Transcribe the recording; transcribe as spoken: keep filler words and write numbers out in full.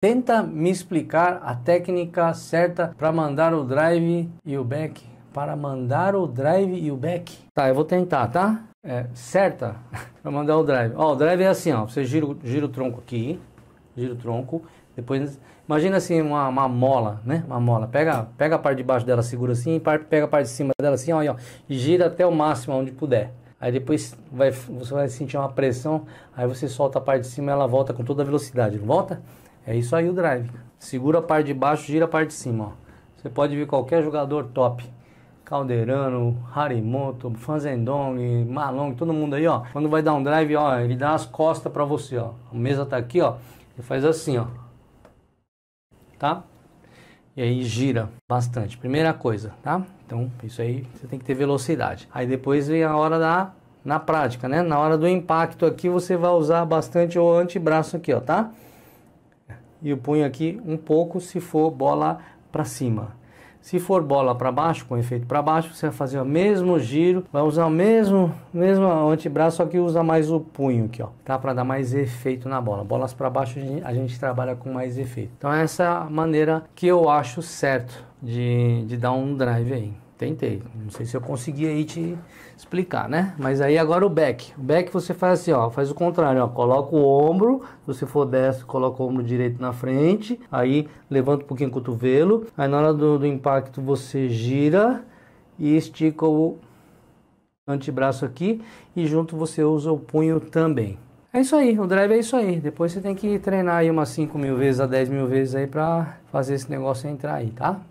Tenta me explicar a técnica certa para mandar o drive e o back. Para mandar o drive e o back. Tá, eu vou tentar, tá? É, certa para mandar o drive. Ó, o drive é assim, ó. Você gira, gira o tronco aqui. Gira o tronco. Depois, imagina assim, uma, uma mola, né? Uma mola. Pega, pega a parte de baixo dela, segura assim. Pega a parte de cima dela assim, ó. Aí, ó, e gira até o máximo, onde puder. Aí depois vai, você vai sentir uma pressão. Aí você solta a parte de cima e ela volta com toda a velocidade. Volta? É isso aí o drive. Segura a parte de baixo, gira a parte de cima. Ó. Você pode ver qualquer jogador top. Calderano, Harimoto, Fan Zhendong, Malong, todo mundo aí, ó. Quando vai dar um drive, ó, ele dá as costas pra você, ó. A mesa tá aqui, ó. Ele faz assim, ó. Tá? E aí gira bastante. Primeira coisa, tá? Então, isso aí você tem que ter velocidade. Aí depois vem a hora da... Na prática, né? Na hora do impacto aqui, você vai usar bastante o antebraço aqui, ó, tá? E o punho aqui um pouco se for bola para cima. Se for bola para baixo, com efeito para baixo, você vai fazer o mesmo giro, vai usar o mesmo, mesmo antebraço, só que usa mais o punho aqui, ó, tá? Para dar mais efeito na bola. Bolas para baixo a gente, a gente trabalha com mais efeito. Então essa é a maneira que eu acho certo de, de dar um drive aí. Tentei, não sei se eu consegui aí te explicar, né? Mas aí agora o back. O back você faz assim, ó, faz o contrário, ó. Coloca o ombro, se você for destro, coloca o ombro direito na frente. Aí levanta um pouquinho o cotovelo. Aí na hora do, do impacto você gira e estica o antebraço aqui. E junto você usa o punho também. É isso aí, o drive é isso aí. Depois você tem que treinar aí umas cinco mil vezes a dez mil vezes aí pra fazer esse negócio entrar aí, tá?